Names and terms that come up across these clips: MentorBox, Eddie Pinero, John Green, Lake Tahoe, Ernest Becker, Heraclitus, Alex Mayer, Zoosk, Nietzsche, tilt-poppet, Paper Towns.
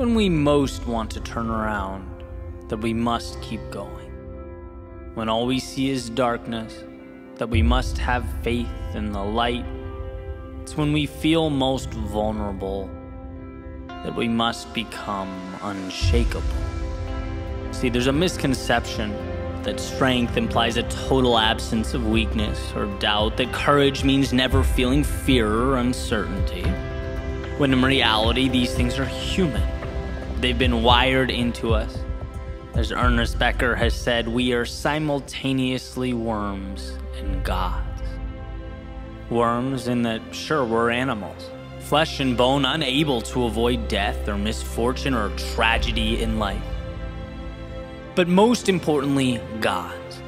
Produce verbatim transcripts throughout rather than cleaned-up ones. when we most want to turn around that we must keep going. When all we see is darkness, that we must have faith in the light. It's when we feel most vulnerable that we must become unshakable. See, there's a misconception that strength implies a total absence of weakness or doubt, that courage means never feeling fear or uncertainty, when in reality, these things are human. They've been wired into us. As Ernest Becker has said, we are simultaneously worms and gods. Worms in that, sure, we're animals, flesh and bone, unable to avoid death or misfortune or tragedy in life. But most importantly, gods,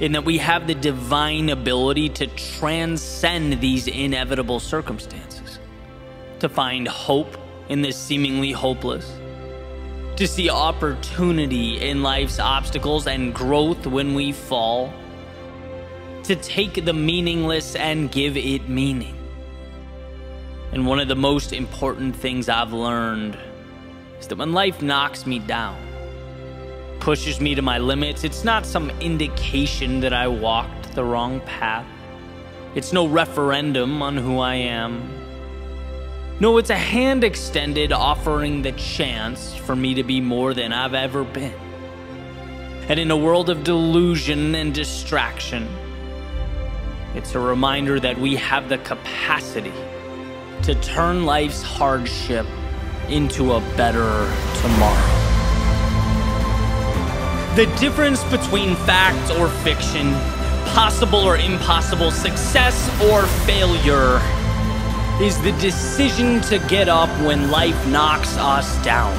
in that we have the divine ability to transcend these inevitable circumstances, to find hope in this seemingly hopeless, to see opportunity in life's obstacles and growth when we fall, to take the meaningless and give it meaning. And one of the most important things I've learned is that when life knocks me down, pushes me to my limits, it's not some indication that I walked the wrong path. It's no referendum on who I am. No, it's a hand extended offering the chance for me to be more than I've ever been. And in a world of delusion and distraction, it's a reminder that we have the capacity to turn life's hardship into a better tomorrow. The difference between fact or fiction, possible or impossible, success or failure, is the decision to get up when life knocks us down.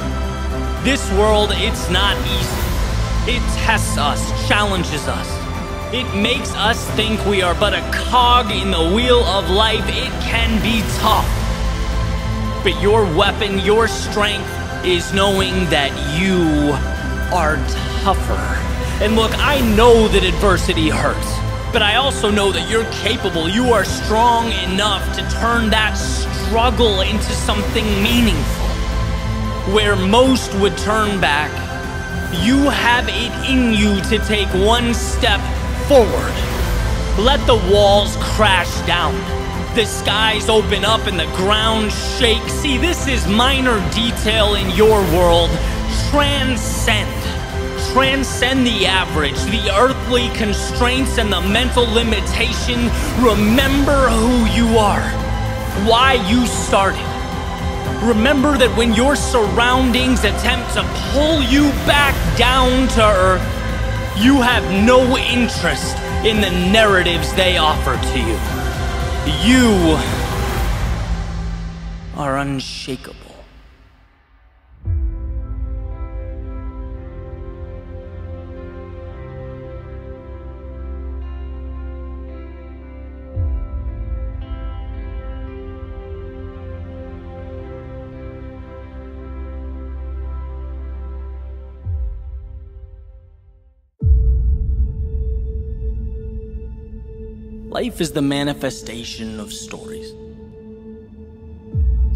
This world, it's not easy. It tests us, challenges us. It makes us think we are but a cog in the wheel of life. It can be tough. But your weapon, your strength, is knowing that you are tougher. And look, I know that adversity hurts, but I also know that you're capable. You are strong enough to turn that struggle into something meaningful. Where most would turn back, you have it in you to take one step forward. Let the walls crash down, the skies open up, and the ground shake. See, this is minor detail in your world. Transcend. Transcend the average, the earthly constraints, and the mental limitation. Remember who you are, why you started. Remember that when your surroundings attempt to pull you back down to earth, you have no interest in the narratives they offer to you. You are unshakable. Life is the manifestation of stories.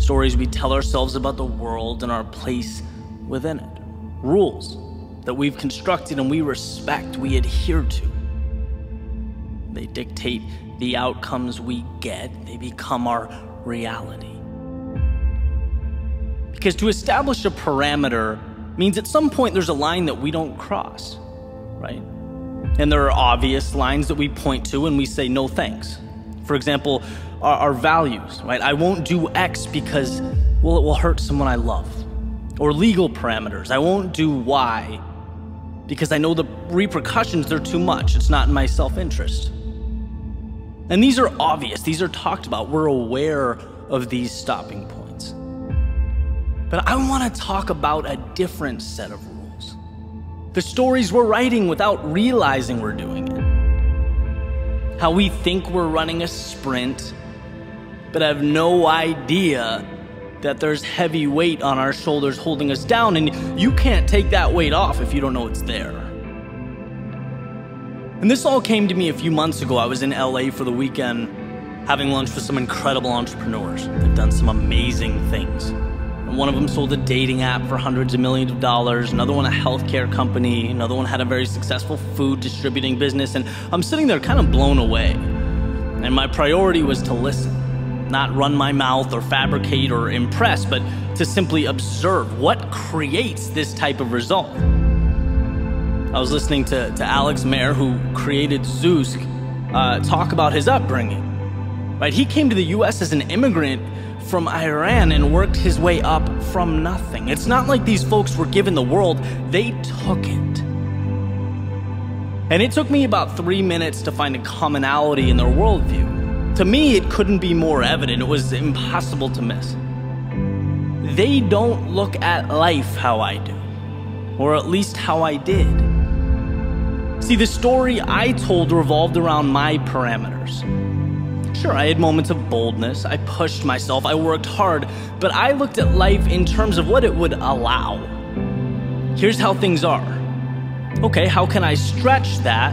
Stories we tell ourselves about the world and our place within it. Rules that we've constructed and we respect, we adhere to. They dictate the outcomes we get. They become our reality. Because to establish a parameter means at some point there's a line that we don't cross, right? And there are obvious lines that we point to and we say, no thanks. For example, our, our values, right? I won't do X because, well, it will hurt someone I love. Or legal parameters. I won't do Y because I know the repercussions, they're too much. It's not in my self-interest. And these are obvious. These are talked about. We're aware of these stopping points. But I want to talk about a different set of rules. The stories we're writing without realizing we're doing it. How we think we're running a sprint, but have no idea that there's heavy weight on our shoulders holding us down, and you can't take that weight off if you don't know it's there. And this all came to me a few months ago. I was in L A for the weekend, having lunch with some incredible entrepreneurs. They've done some amazing things. One of them sold a dating app for hundreds of millions of dollars, another one a healthcare company, another one had a very successful food distributing business, and I'm sitting there kind of blown away. And my priority was to listen, not run my mouth or fabricate or impress, but to simply observe what creates this type of result. I was listening to, to Alex Mayer, who created Zoosk, uh, talk about his upbringing. Right? He came to the U S as an immigrant from Iran and worked his way up from nothing. It's not like these folks were given the world, they took it. And it took me about three minutes to find a commonality in their worldview. To me, it couldn't be more evident. It was impossible to miss. They don't look at life how I do, or at least how I did. See, the story I told revolved around my parameters. Sure, I had moments of boldness, I pushed myself, I worked hard, but I looked at life in terms of what it would allow. Here's how things are. Okay, how can I stretch that?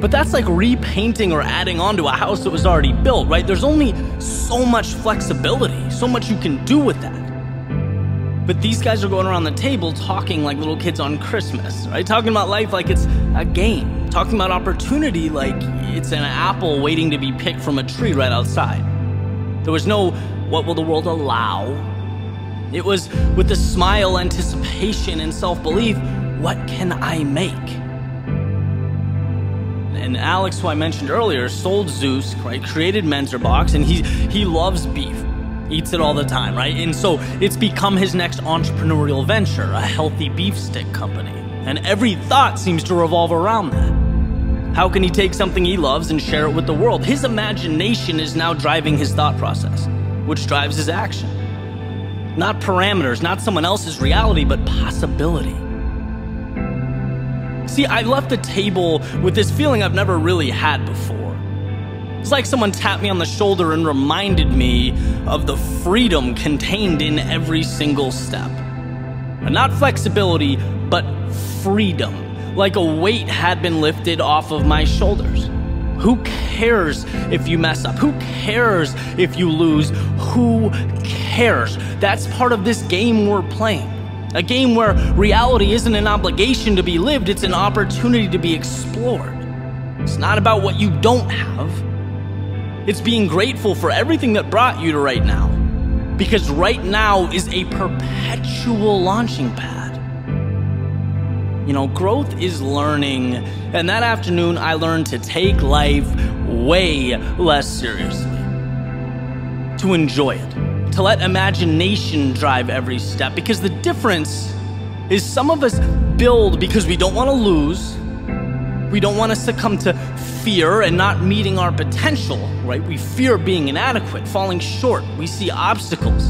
But that's like repainting or adding on to a house that was already built, right? There's only so much flexibility, so much you can do with that. But these guys are going around the table talking like little kids on Christmas, right? Talking about life like it's a game. Talking about opportunity like it's an apple waiting to be picked from a tree right outside. There was no, what will the world allow? It was with a smile, anticipation, and self-belief, what can I make? And Alex, who I mentioned earlier, sold Zoosk, right? Created MentorBox, and he, he loves beef. Eats it all the time, right? And so it's become his next entrepreneurial venture, a healthy beef stick company. And every thought seems to revolve around that. How can he take something he loves and share it with the world? His imagination is now driving his thought process, which drives his action. Not parameters, not someone else's reality, but possibility. See, I left the table with this feeling I've never really had before. It's like someone tapped me on the shoulder and reminded me of the freedom contained in every single step. And not flexibility, but freedom. Like a weight had been lifted off of my shoulders. Who cares if you mess up? Who cares if you lose? Who cares? That's part of this game we're playing. A game where reality isn't an obligation to be lived, it's an opportunity to be explored. It's not about what you don't have. It's being grateful for everything that brought you to right now. Because right now is a perpetual launching pad. You know, growth is learning, and that afternoon I learned to take life way less seriously, to enjoy it, to let imagination drive every step, because the difference is some of us build because we don't want to lose, we don't want to succumb to fear and not meeting our potential, right? We fear being inadequate, falling short, we see obstacles.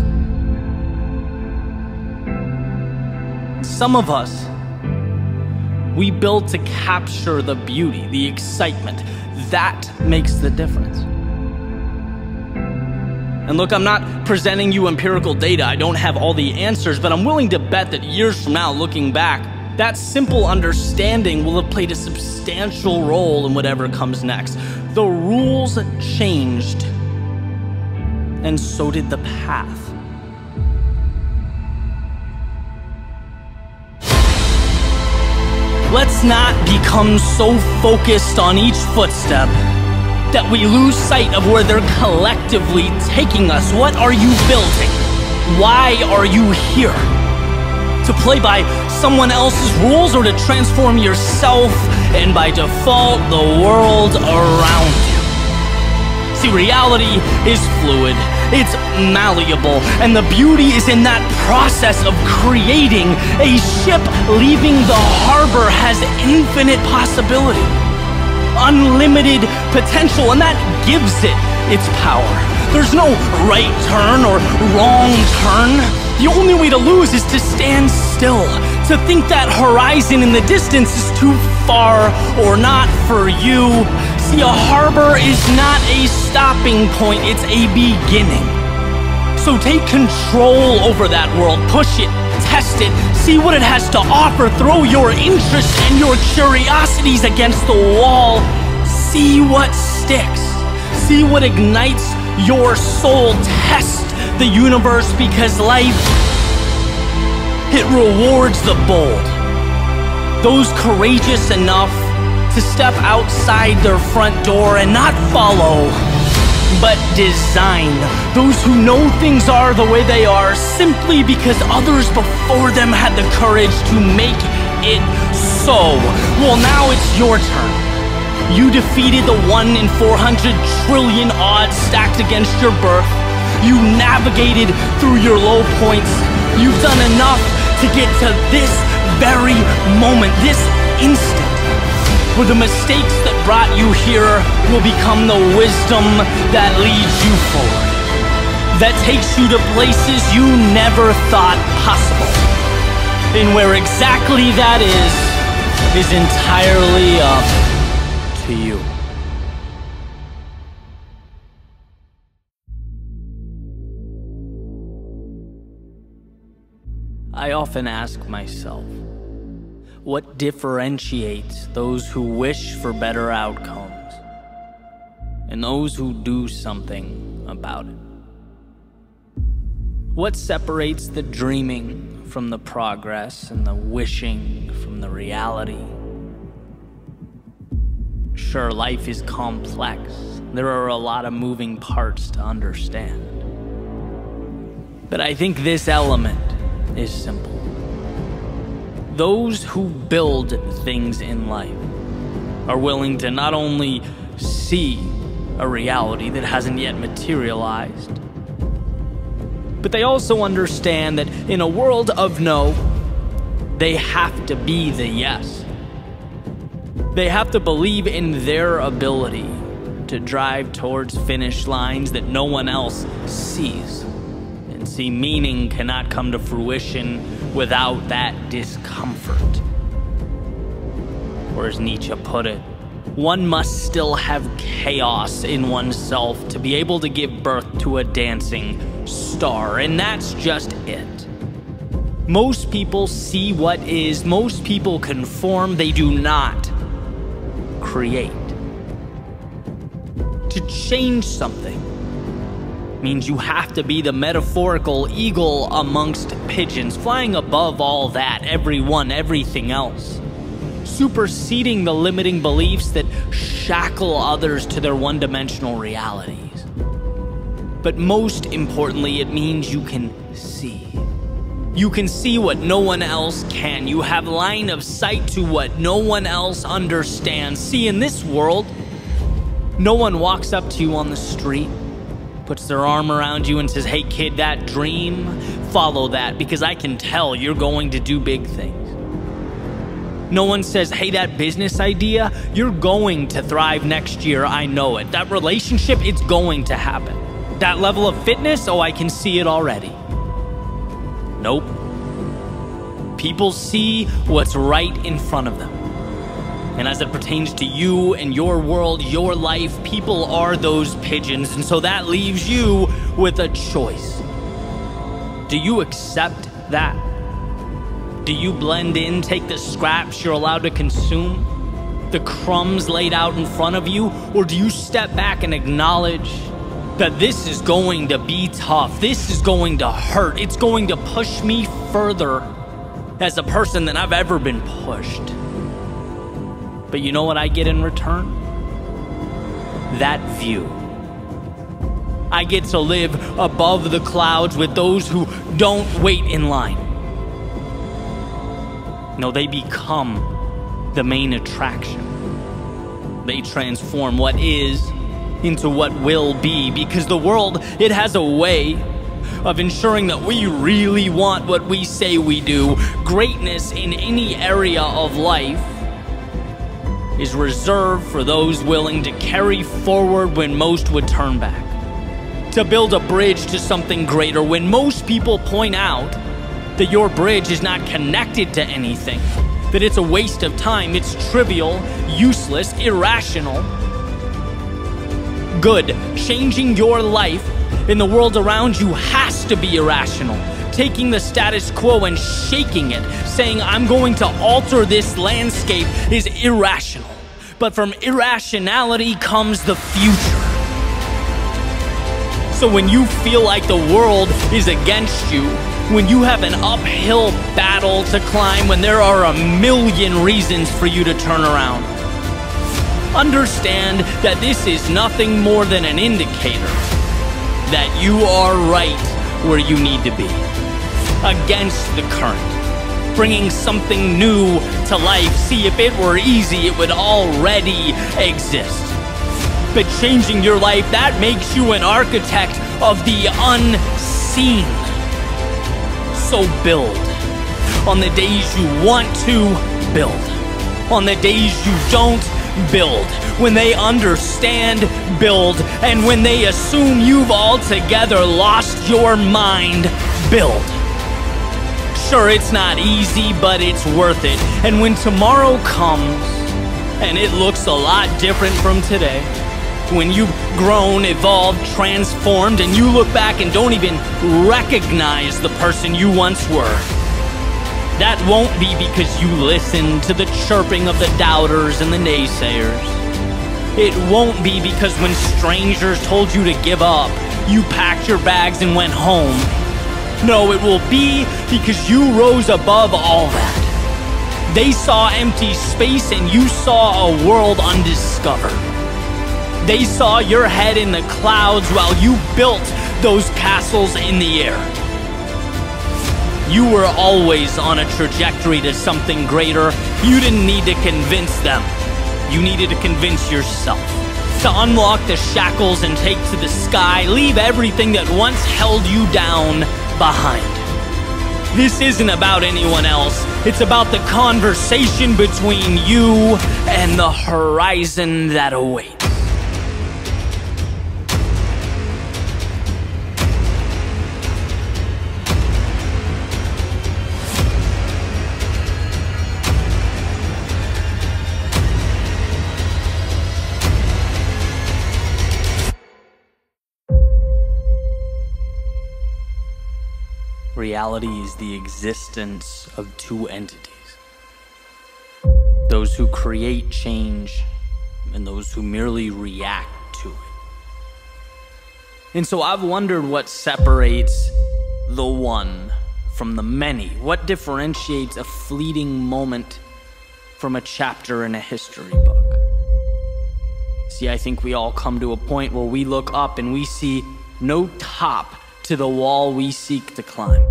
Some of us, we build to capture the beauty, the excitement. That makes the difference. And look, I'm not presenting you empirical data. I don't have all the answers, but I'm willing to bet that years from now, looking back, that simple understanding will have played a substantial role in whatever comes next. The rules changed, and so did the path. Let's not become so focused on each footstep that we lose sight of where they're collectively taking us. What are you building? Why are you here? To play by someone else's rules or to transform yourself and by default the world around you? See, reality is fluid. It's malleable, and the beauty is in that process of creating. A ship leaving the harbor has infinite possibility, unlimited potential, and that gives it its power. There's no right turn or wrong turn. The only way to lose is to stand still, to think that horizon in the distance is too far or not for you. See, a harbor is not a stopping point, it's a beginning. So take control over that world, push it, test it, see what it has to offer, throw your interests and your curiosities against the wall, see what sticks, see what ignites your soul, test the universe because life It rewards the bold, those courageous enough to step outside their front door and not follow, but design. Those who know things are the way they are simply because others before them had the courage to make it so. Well, now it's your turn. You defeated the one in four hundred trillion odds stacked against your birth. You navigated through your low points. You've done enough to get to this very moment, this instant, where the mistakes that brought you here will become the wisdom that leads you forward, that takes you to places you never thought possible. And where exactly that is, is entirely up to you. I often ask myself, what differentiates those who wish for better outcomes and those who do something about it? What separates the dreaming from the progress and the wishing from the reality? Sure, life is complex. There are a lot of moving parts to understand. But I think this element is simple. Those who build things in life are willing to not only see a reality that hasn't yet materialized, but they also understand that in a world of no, they have to be the yes. They have to believe in their ability to drive towards finish lines that no one else sees, and see meaning cannot come to fruition without that discomfort. Or as Nietzsche put it, one must still have chaos in oneself to be able to give birth to a dancing star, and that's just it. Most people see what is, most people conform, they do not create. To change something means you have to be the metaphorical eagle amongst pigeons, flying above all that, everyone, everything else, superseding the limiting beliefs that shackle others to their one-dimensional realities. But most importantly, it means you can see. You can see what no one else can. You have line of sight to what no one else understands. See, in this world, no one walks up to you on the street, puts their arm around you and says, "Hey kid, that dream, follow that, because I can tell you're going to do big things." No one says, "Hey, that business idea, you're going to thrive next year, I know it. That relationship, it's going to happen. That level of fitness, oh, I can see it already." Nope. People see what's right in front of them. And as it pertains to you and your world, your life, people are those pigeons. And so that leaves you with a choice. Do you accept that? Do you blend in, take the scraps you're allowed to consume, the crumbs laid out in front of you? Or do you step back and acknowledge that this is going to be tough, this is going to hurt, it's going to push me further as a person than I've ever been pushed? But you know what I get in return? That view. I get to live above the clouds with those who don't wait in line. No, they become the main attraction. They transform what is into what will be, because the world, it has a way of ensuring that we really want what we say we do. Greatness in any area of life is reserved for those willing to carry forward when most would turn back, to build a bridge to something greater when most people point out that your bridge is not connected to anything, that it's a waste of time, it's trivial, useless, irrational. Good. Changing your life in the world around you has to be irrational. Taking the status quo and shaking it, saying I'm going to alter this landscape, is irrational. But from irrationality comes the future. So when you feel like the world is against you, when you have an uphill battle to climb, when there are a million reasons for you to turn around. Understand that this is nothing more than an indicator that you are right where you need to be, against the current, bringing something new to life. See, if it were easy, it would already exist. But changing your life, that makes you an architect of the unseen. So build on the days you want to build, on the days you don't build. When they understand, build. And when they assume you've altogether lost your mind, build. Sure, it's not easy, but it's worth it. And when tomorrow comes, and it looks a lot different from today, when you've grown, evolved, transformed, and you look back and don't even recognize the person you once were, that won't be because you listened to the chirping of the doubters and the naysayers. It won't be because when strangers told you to give up, you packed your bags and went home. No, it will be because you rose above all that. They saw empty space and you saw a world undiscovered. They saw your head in the clouds while you built those castles in the air. You were always on a trajectory to something greater. You didn't need to convince them. You needed to convince yourself. To unlock the shackles and take to the sky, leave everything that once held you down behind. This isn't about anyone else. It's about the conversation between you and the horizon that awaits. Reality is the existence of two entities. Those who create change and those who merely react to it. And so I've wondered what separates the one from the many. What differentiates a fleeting moment from a chapter in a history book? See, I think we all come to a point where we look up and we see no top to the wall we seek to climb.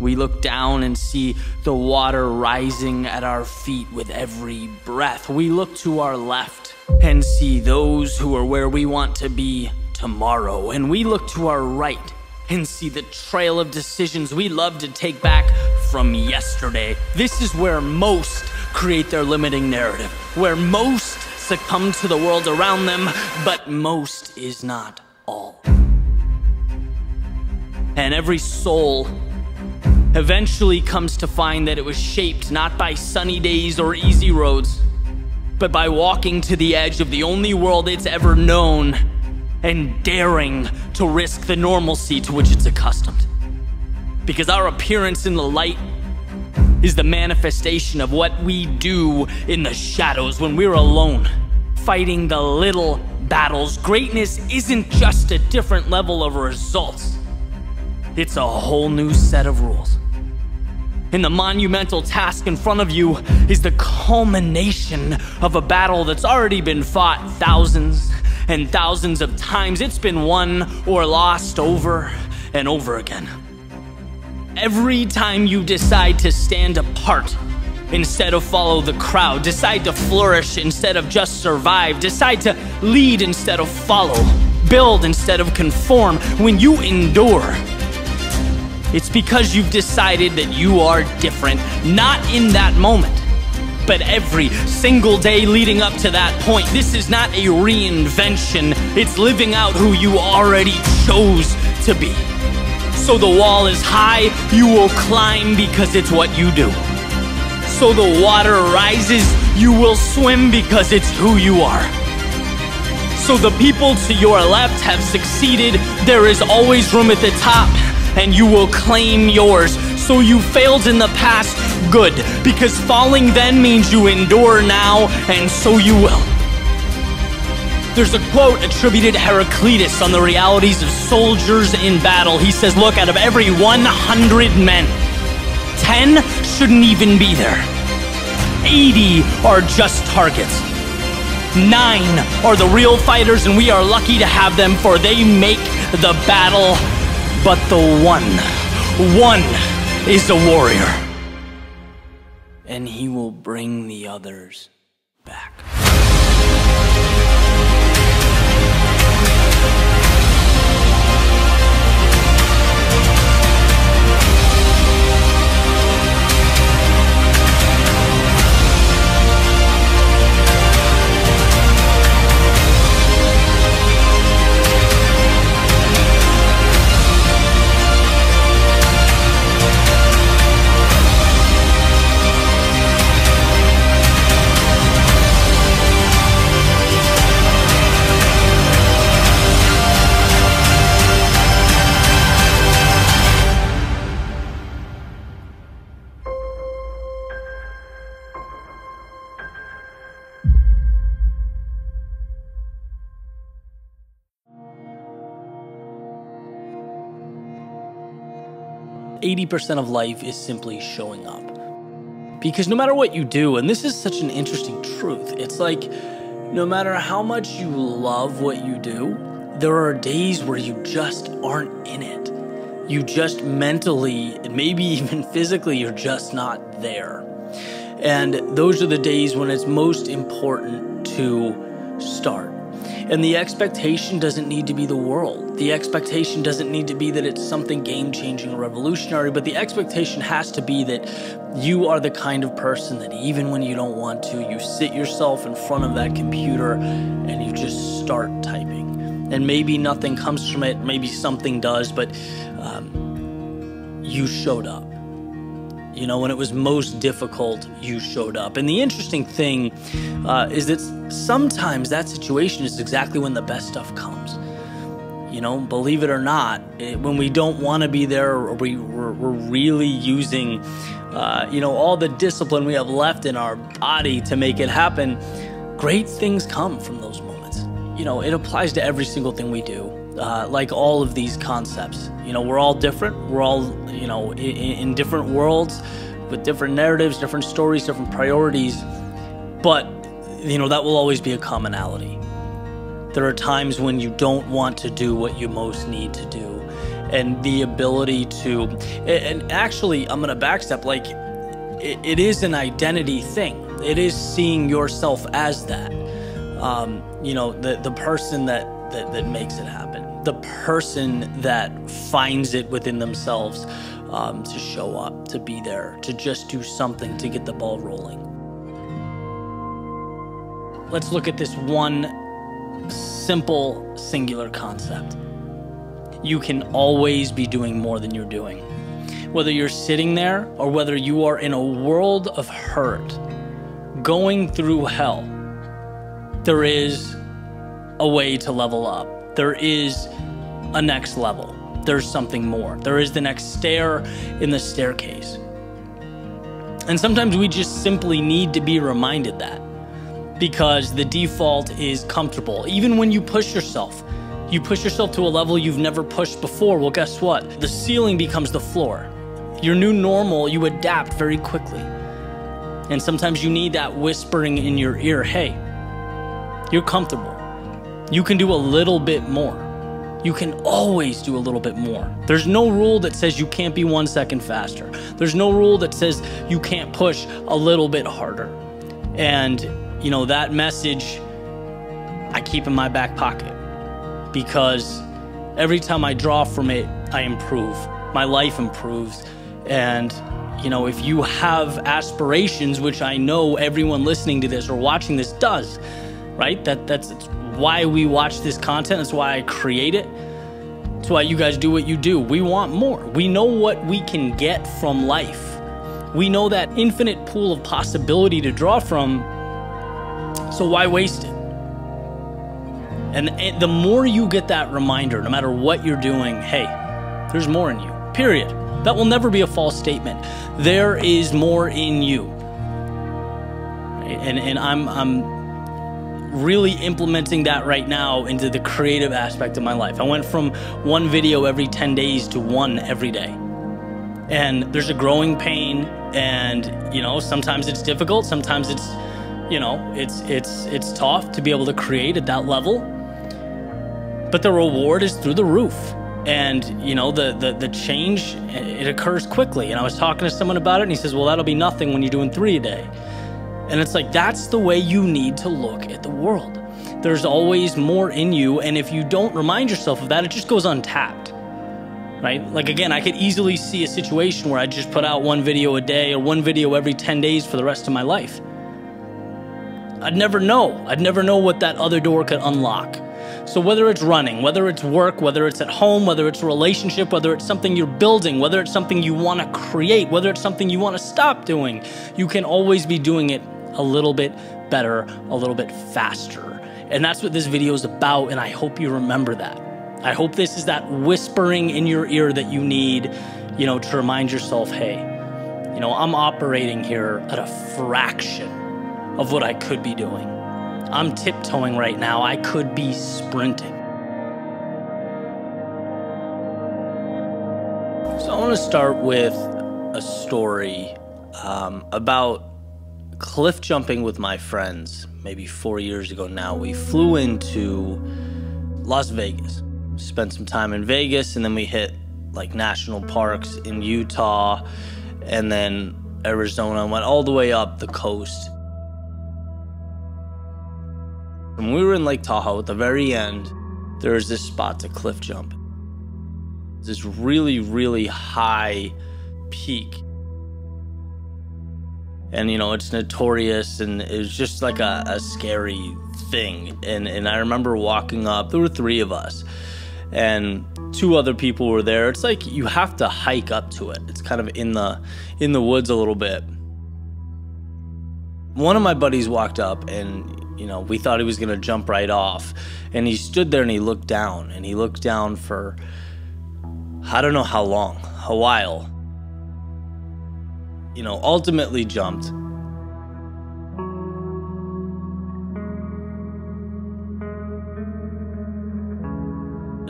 We look down and see the water rising at our feet with every breath. We look to our left and see those who are where we want to be tomorrow. And we look to our right and see the trail of decisions we love to take back from yesterday. This is where most create their limiting narrative, where most succumb to the world around them, but most is not all. And every soul eventually comes to find that it was shaped not by sunny days or easy roads, but by walking to the edge of the only world it's ever known and daring to risk the normalcy to which it's accustomed. Because our appearance in the light is the manifestation of what we do in the shadows when we're alone, fighting the little battles. Greatness isn't just a different level of results. It's a whole new set of rules. And the monumental task in front of you is the culmination of a battle that's already been fought thousands and thousands of times. It's been won or lost over and over again. Every time you decide to stand apart instead of follow the crowd, decide to flourish instead of just survive, decide to lead instead of follow, build instead of conform, when you endure, it's because you've decided that you are different, not in that moment, but every single day leading up to that point. This is not a reinvention, it's living out who you already chose to be. So the wall is high, you will climb because it's what you do. So the water rises, you will swim because it's who you are. So the people to your left have succeeded, there is always room at the top, and you will claim yours. So you failed in the past, good, because falling then means you endure now, and so you will. There's a quote attributed to Heraclitus on the realities of soldiers in battle. He says, look, out of every one hundred men, ten shouldn't even be there. eighty are just targets. Nine are the real fighters, and we are lucky to have them, for they make the battle. But the one, one is a warrior, and he will bring the others back. eighty percent of life is simply showing up. Because no matter what you do, and this is such an interesting truth, it's like no matter how much you love what you do, there are days where you just aren't in it. You just mentally, and maybe even physically, you're just not there. And those are the days when it's most important to start. And the expectation doesn't need to be the world. The expectation doesn't need to be that it's something game-changing or revolutionary, but the expectation has to be that you are the kind of person that even when you don't want to, you sit yourself in front of that computer and you just start typing. And maybe nothing comes from it, maybe something does, but um, you showed up. You know, when it was most difficult, you showed up. And the interesting thing uh, is that sometimes that situation is exactly when the best stuff comes. You know, believe it or not, it, when we don't want to be there, or we, we're, we're really using, uh, you know, all the discipline we have left in our body to make it happen, great things come from those moments. You know, it applies to every single thing we do. Uh, like all of these concepts, you know, we're all different. We're all, you know, in, in different worlds with different narratives, different stories, different priorities. But, you know, that will always be a commonality. There are times when you don't want to do what you most need to do. And the ability to, and actually, I'm going to backstep, like, it, it is an identity thing. It is seeing yourself as that, um, you know, the, the person that, that, that makes it happen. The person that finds it within themselves um, to show up, to be there, to just do something to get the ball rolling. Let's look at this one simple, singular concept. You can always be doing more than you're doing. Whether you're sitting there or whether you are in a world of hurt, going through hell, there is a way to level up. There is a next level. There's something more. There is the next stair in the staircase. And sometimes we just simply need to be reminded that, because the default is comfortable. Even when you push yourself, you push yourself to a level you've never pushed before. Well, guess what? The ceiling becomes the floor. Your new normal, you adapt very quickly. And sometimes you need that whispering in your ear, hey, you're comfortable. You can do a little bit more. You can always do a little bit more. There's no rule that says you can't be one second faster. There's no rule that says you can't push a little bit harder. And, you know, that message I keep in my back pocket, because every time I draw from it, I improve. My life improves. And, you know, if you have aspirations, which I know everyone listening to this or watching this does, right? That, that's... It's, why we watch this content. That's why I create it. That's why you guys do what you do. We want more. We know what we can get from life. We know that infinite pool of possibility to draw from. So why waste it? And, and the more you get that reminder, no matter what you're doing, hey, there's more in you, period. That will never be a false statement. There is more in you. And, and I'm, I'm, really implementing that right now into the creative aspect of my life. I went from one video every ten days to one every day. And there's a growing pain, and you know, sometimes it's difficult, sometimes it's, you know, it's it's it's tough to be able to create at that level. But the reward is through the roof. And you know, the, the the change, it occurs quickly. And I was talking to someone about it, and he says, well, that'll be nothing when you're doing three a day. And it's like, that's the way you need to look at the world. There's always more in you, and if you don't remind yourself of that, it just goes untapped, right? Like, again, I could easily see a situation where I just put out one video a day or one video every ten days for the rest of my life. I'd never know. I'd never know what that other door could unlock. So whether it's running, whether it's work, whether it's at home, whether it's a relationship, whether it's something you're building, whether it's something you want to create, whether it's something you want to stop doing, you can always be doing it a little bit better, a little bit faster. And that's what this video is about, and I hope you remember that. I hope this is that whispering in your ear that you need, you know, to remind yourself, hey, you know, I'm operating here at a fraction of what I could be doing. I'm tiptoeing right now. I could be sprinting. So I want to start with a story um, about cliff jumping with my friends. Maybe four years ago now, we flew into Las Vegas, spent some time in Vegas, and then we hit like national parks in Utah and then Arizona and went all the way up the coast. When we were in Lake Tahoe, at the very end, there was this spot to cliff jump. This really, really high peak. And, you know, it's notorious, and it was just like a, a scary thing. And, and I remember walking up, there were three of us, and two other people were there. It's like you have to hike up to it. It's kind of in the, in the woods a little bit. One of my buddies walked up, and you know, we thought he was going to jump right off. And he stood there and he looked down. And he looked down for, I don't know how long, a while. You know, ultimately jumped.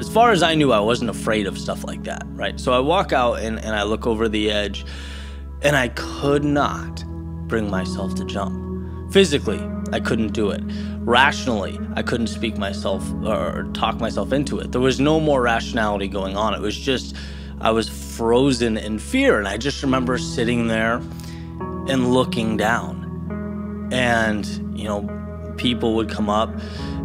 As far as I knew, I wasn't afraid of stuff like that, right? So I walk out and, and I look over the edge. And I could not bring myself to jump. Physically, I couldn't do it. Rationally, I couldn't speak myself or talk myself into it. There was no more rationality going on. It was just, I was frozen in fear. And I just remember sitting there and looking down. And, you know, people would come up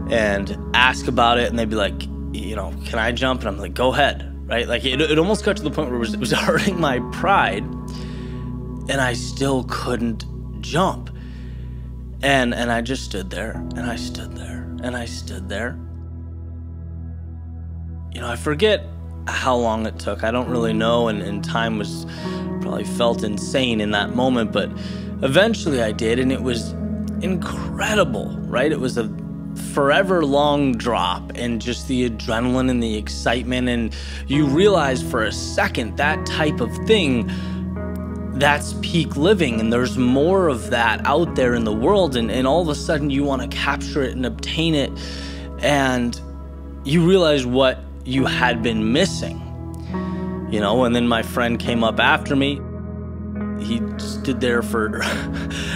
and ask about it. And they'd be like, you know, can I jump? And I'm like, go ahead, right? Like, it, it almost got to the point where it was, it was hurting my pride. And I still couldn't jump. And and I just stood there, and I stood there, and I stood there. You know, I forget how long it took. I don't really know, and, and time was probably felt insane in that moment, but eventually I did, and it was incredible, right? It was a forever long drop, and just the adrenaline and the excitement, and you realize for a second that type of thing, that's peak living, and there's more of that out there in the world, and, and all of a sudden you want to capture it and obtain it, and you realize what you had been missing, you know. And then my friend came up after me. He stood there for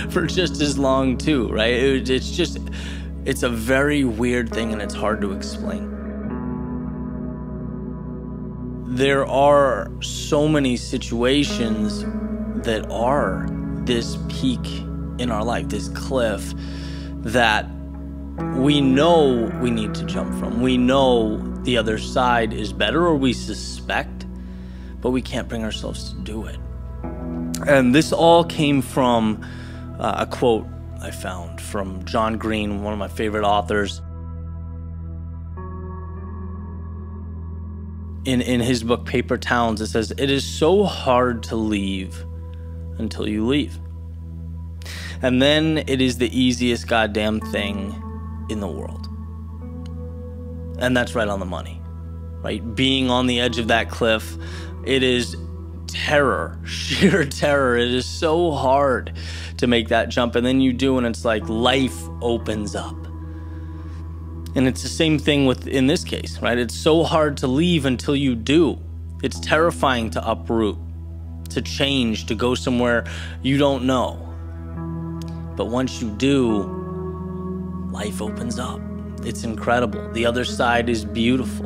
for just as long too, right? It, it's just, it's a very weird thing, and it's hard to explain. There are so many situations that are this peak in our life, this cliff that we know we need to jump from. We know the other side is better, or we suspect, but we can't bring ourselves to do it. And this all came from uh, a quote I found from John Green, one of my favorite authors. In, in his book, Paper Towns, it says, "It is so hard to leave until you leave. And then it is the easiest goddamn thing in the world." And that's right on the money, right? Being on the edge of that cliff, it is terror, sheer terror. It is so hard to make that jump. And then you do, and it's like life opens up. And it's the same thing with in this case, right? It's so hard to leave until you do. It's terrifying to uproot, to change, to go somewhere you don't know. But once you do, life opens up. It's incredible. The other side is beautiful.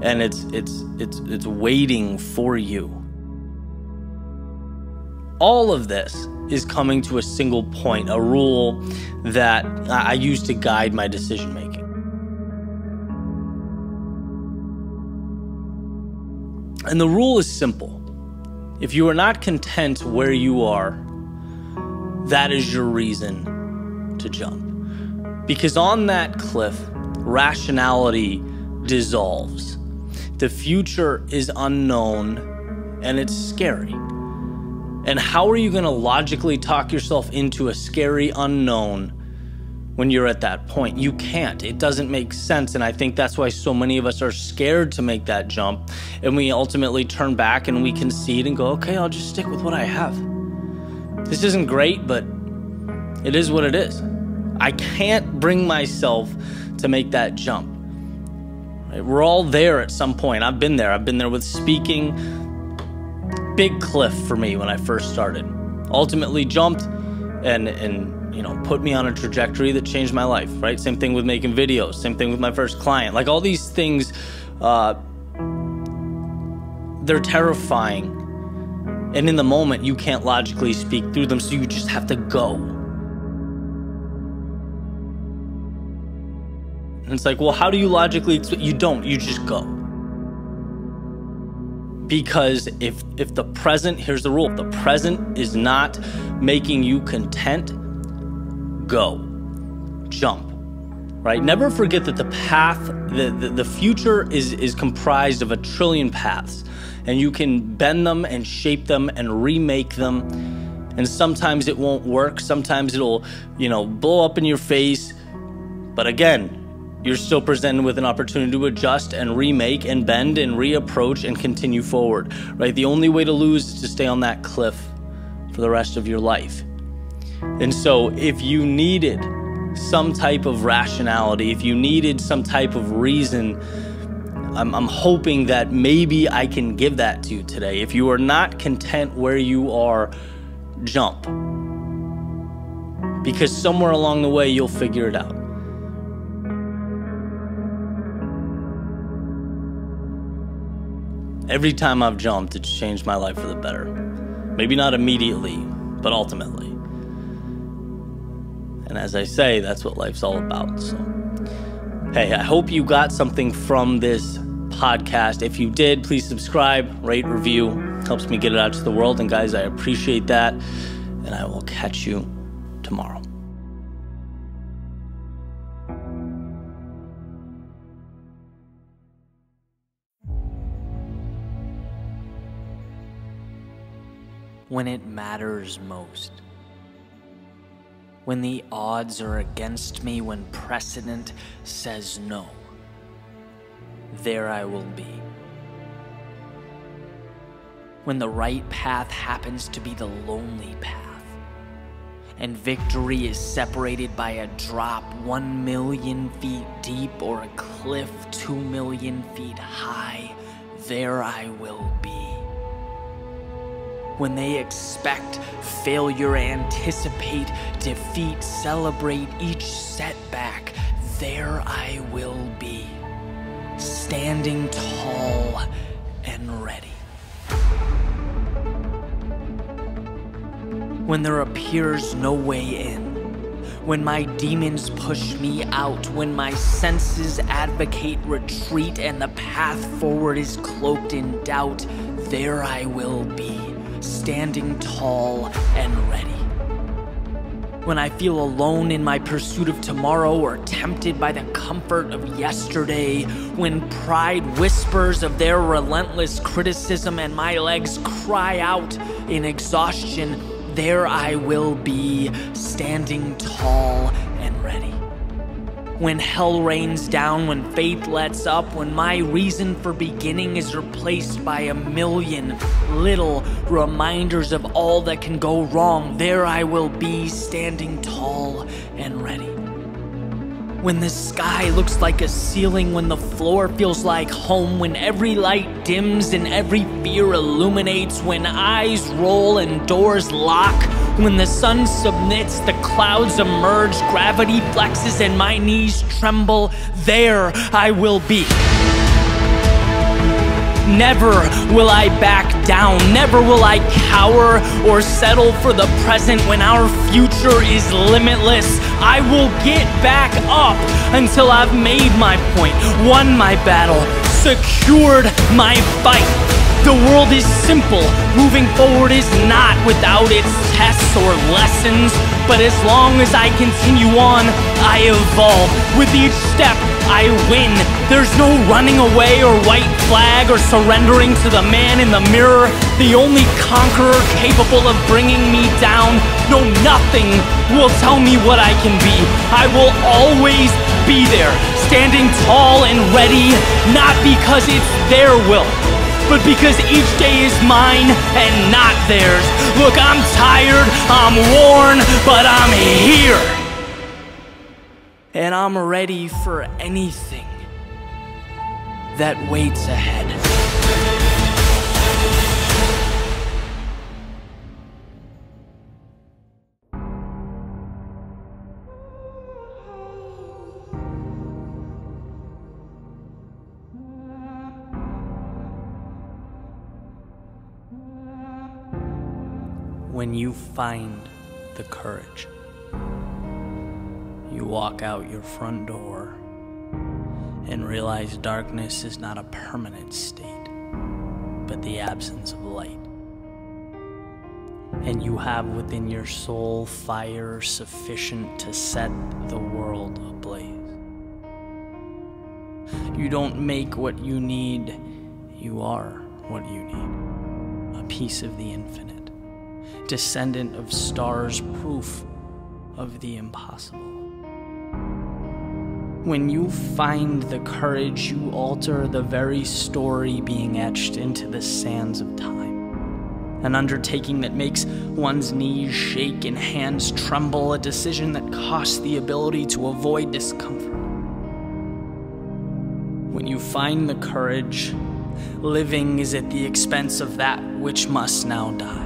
And it's it's it's it's waiting for you. All of this is coming to a single point, a rule that I use to guide my decision making. And the rule is simple. If you are not content where you are, that is your reason to jump. Because on that cliff, rationality dissolves. The future is unknown and it's scary. And how are you going to logically talk yourself into a scary unknown when you're at that point? You can't. It doesn't make sense. And I think that's why so many of us are scared to make that jump. And we ultimately turn back and we concede and go, okay, I'll just stick with what I have. This isn't great, but it is what it is. I can't bring myself to make that jump. We're all there at some point. I've been there. I've been there with speaking. Big cliff for me when I first started. Ultimately jumped and, and you know, put me on a trajectory that changed my life, right? Same thing with making videos, same thing with my first client. Like all these things, uh, they're terrifying. And in the moment, you can't logically speak through them, so you just have to go. And it's like, well, how do you logically, you don't, you just go. Because if, if the present, here's the rule, if the present is not making you content, go, jump, right? Never forget that the path, the, the, the future is, is comprised of a trillion paths, and you can bend them and shape them and remake them. And sometimes it won't work. Sometimes it'll, you know, blow up in your face. But again, you're still presented with an opportunity to adjust and remake and bend and reapproach and continue forward, right? The only way to lose is to stay on that cliff for the rest of your life. And so if you needed some type of rationality, if you needed some type of reason, I'm, I'm hoping that maybe I can give that to you today. If you are not content where you are, jump. Because somewhere along the way, you'll figure it out. Every time I've jumped, it's changed my life for the better. Maybe not immediately, but ultimately. And as I say, that's what life's all about. So, hey, I hope you got something from this podcast. If you did, please subscribe, rate, review. Helps me get it out to the world. And guys, I appreciate that. And I will catch you tomorrow. When it matters most. When the odds are against me, when precedent says no, there I will be. When the right path happens to be the lonely path, and victory is separated by a drop one million feet deep or a cliff two million feet high, there I will be. When they expect failure, anticipate defeat, celebrate each setback, there I will be, standing tall and ready. When there appears no way in, when my demons push me out, when my senses advocate retreat and the path forward is cloaked in doubt, there I will be, standing tall and ready. When I feel alone in my pursuit of tomorrow or tempted by the comfort of yesterday, when pride whispers of their relentless criticism and my legs cry out in exhaustion, there I will be, standing tall and ready. When hell rains down, when faith lets up, when my reason for beginning is replaced by a million little reminders of all that can go wrong, there I will be, standing tall and ready. When the sky looks like a ceiling, when the floor feels like home, when every light dims and every fear illuminates, when eyes roll and doors lock, when the sun submits, the clouds emerge, gravity flexes and my knees tremble, there I will be. Never will I back down. Never will I cower or settle for the present when our future is limitless. I will get back up until I've made my point, won my battle, secured my fight. The world is simple. Moving forward is not without its tests or lessons. But as long as I continue on, I evolve. With each step, I win. There's no running away or white flag or surrendering to the man in the mirror. The only conqueror capable of bringing me down. No, nothing will tell me what I can be. I will always be there, standing tall and ready, not because it's their will, but because each day is mine and not theirs. Look, I'm tired, I'm worn, but I'm here. And I'm ready for anything that waits ahead. When you find the courage, you walk out your front door and realize darkness is not a permanent state, but the absence of light. And you have within your soul fire sufficient to set the world ablaze. You don't make what you need, you are what you need, a piece of the infinite. Descendant of stars, proof of the impossible. When you find the courage, you alter the very story being etched into the sands of time. An undertaking that makes one's knees shake and hands tremble, a decision that costs the ability to avoid discomfort. When you find the courage, living is at the expense of that which must now die.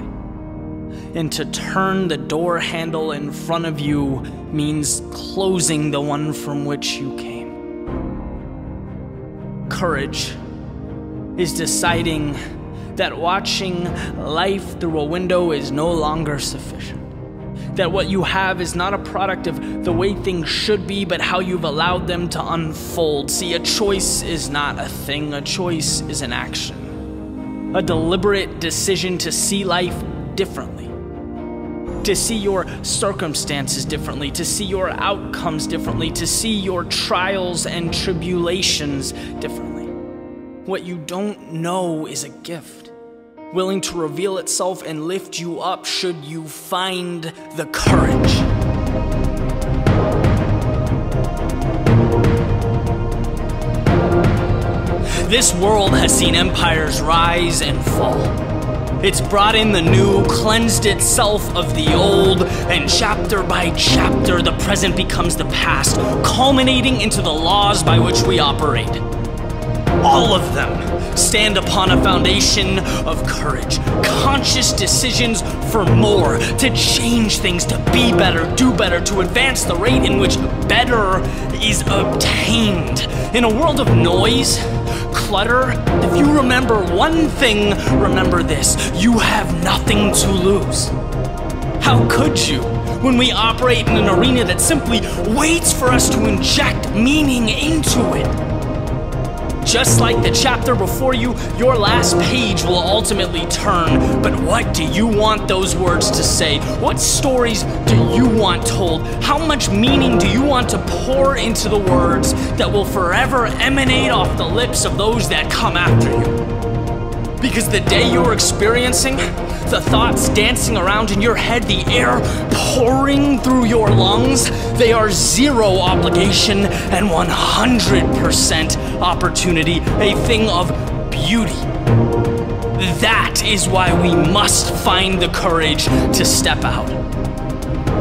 And to turn the door handle in front of you means closing the one from which you came. Courage is deciding that watching life through a window is no longer sufficient. That what you have is not a product of the way things should be, but how you've allowed them to unfold. See, a choice is not a thing. A choice is an action. A deliberate decision to see life differently. To see your circumstances differently, to see your outcomes differently, to see your trials and tribulations differently. What you don't know is a gift, willing to reveal itself and lift you up should you find the courage. This world has seen empires rise and fall. It's brought in the new, cleansed itself of the old, and chapter by chapter, the present becomes the past, culminating into the laws by which we operate. All of them stand upon a foundation of courage, conscious decisions for more, to change things, to be better, do better, to advance the rate in which better is obtained. In a world of noise, clutter, if you remember one thing, remember this: you have nothing to lose. How could you, when we operate in an arena that simply waits for us to inject meaning into it? Just like the chapter before you, your last page will ultimately turn. But what do you want those words to say? What stories do you want told? How much meaning do you want to pour into the words that will forever emanate off the lips of those that come after you? Because the day you're experiencing, the thoughts dancing around in your head, the air pouring through your lungs, they are zero obligation and one hundred percent opportunity, a thing of beauty. That is why we must find the courage to step out.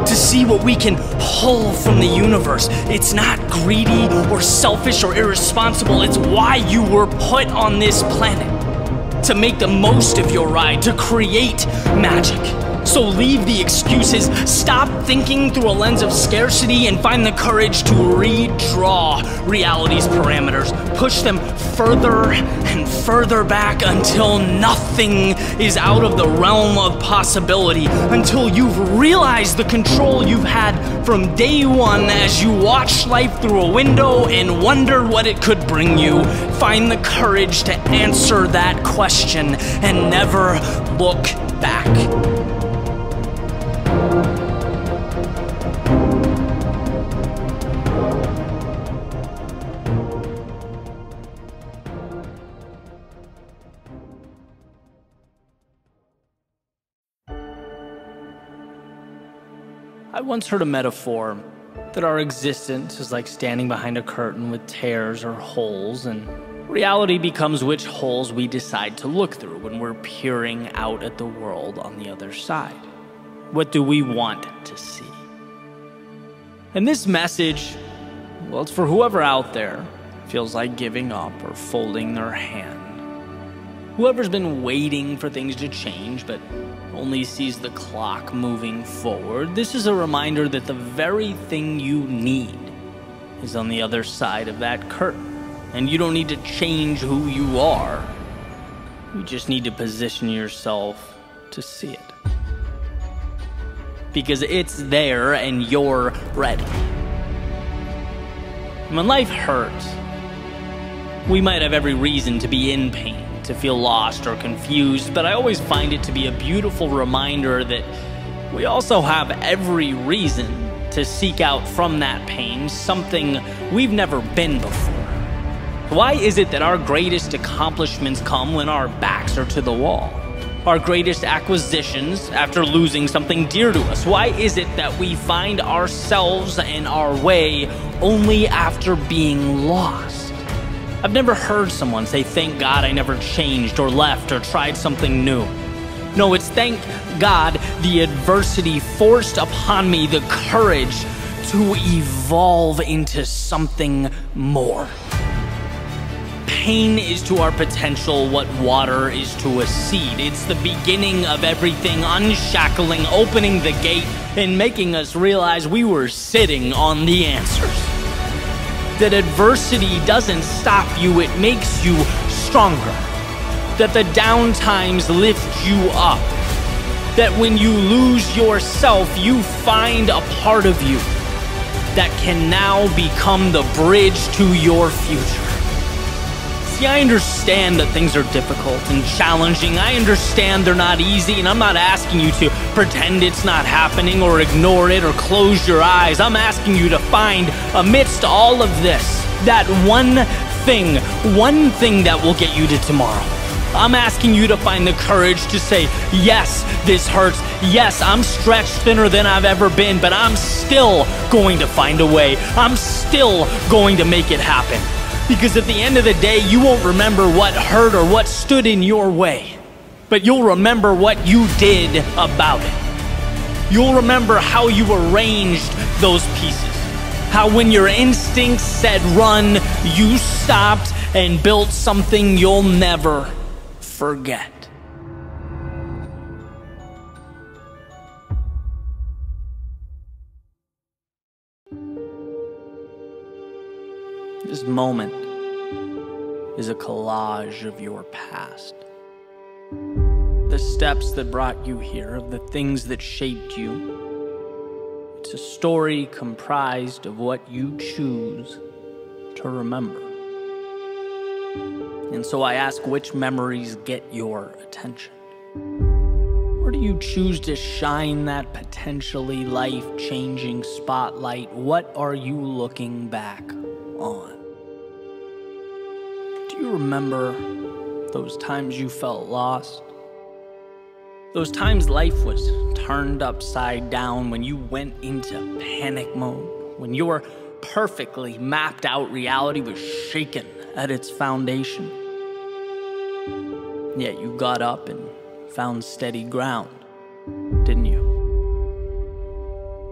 to see what we can pull from the universe. It's not greedy or selfish or irresponsible. It's why you were put on this planet, to make the most of your ride, to create magic. So leave the excuses, stop thinking through a lens of scarcity, and find the courage to redraw reality's parameters. Push them further and further back until nothing is out of the realm of possibility, until you've realized the control you've had from day one as you watch life through a window and wonder what it could bring you. Find the courage to answer that question and never look back. I once heard a metaphor that our existence is like standing behind a curtain with tears or holes, and reality becomes which holes we decide to look through when we're peering out at the world on the other side. What do we want to see? And this message, well, it's for whoever out there feels like giving up or folding their hand. Whoever's been waiting for things to change but only sees the clock moving forward, this is a reminder that the very thing you need is on the other side of that curtain. And you don't need to change who you are. You just need to position yourself to see it. Because it's there and you're ready. When life hurts, we might have every reason to be in pain, to feel lost or confused, but I always find it to be a beautiful reminder that we also have every reason to seek out from that pain something we've never been before. Why is it that our greatest accomplishments come when our backs are to the wall? Our greatest acquisitions after losing something dear to us? Why is it that we find ourselves and our way only after being lost? I've never heard someone say, "Thank God I never changed or left or tried something new." No, it's thank God the adversity forced upon me the courage to evolve into something more. Pain is to our potential what water is to a seed. It's the beginning of everything, unshackling, opening the gate, and making us realize we were sitting on the answers. That adversity doesn't stop you, it makes you stronger. That the down times lift you up. That when you lose yourself, you find a part of you that can now become the bridge to your future. See, I understand that things are difficult and challenging. I understand they're not easy, and I'm not asking you to pretend it's not happening or ignore it or close your eyes. I'm asking you to find, amidst all of this, that one thing, one thing that will get you to tomorrow. I'm asking you to find the courage to say, yes, this hurts. Yes, I'm stretched thinner than I've ever been, but I'm still going to find a way. I'm still going to make it happen. Because at the end of the day, you won't remember what hurt or what stood in your way, but you'll remember what you did about it. You'll remember how you arranged those pieces, how when your instincts said run, you stopped and built something you'll never forget. This moment is a collage of your past. The steps that brought you here, of the things that shaped you. It's a story comprised of what you choose to remember. And so I ask, which memories get your attention? Where do you choose to shine that potentially life-changing spotlight? What are you looking back on? Do you remember those times you felt lost? Those times life was turned upside down, when you went into panic mode, when your perfectly mapped out reality was shaken at its foundation. Yet you got up and found steady ground, didn't you?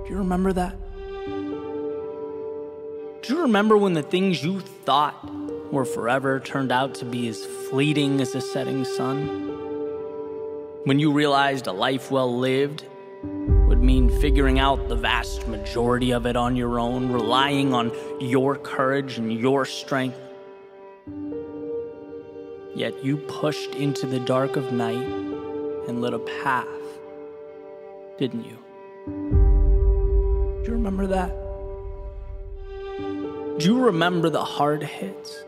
Do you remember that? Do you remember when the things you thought were forever turned out to be as fleeting as the setting sun? When you realized a life well lived would mean figuring out the vast majority of it on your own, relying on your courage and your strength. Yet you pushed into the dark of night and lit a path, didn't you? Do you remember that? Do you remember the hard hits,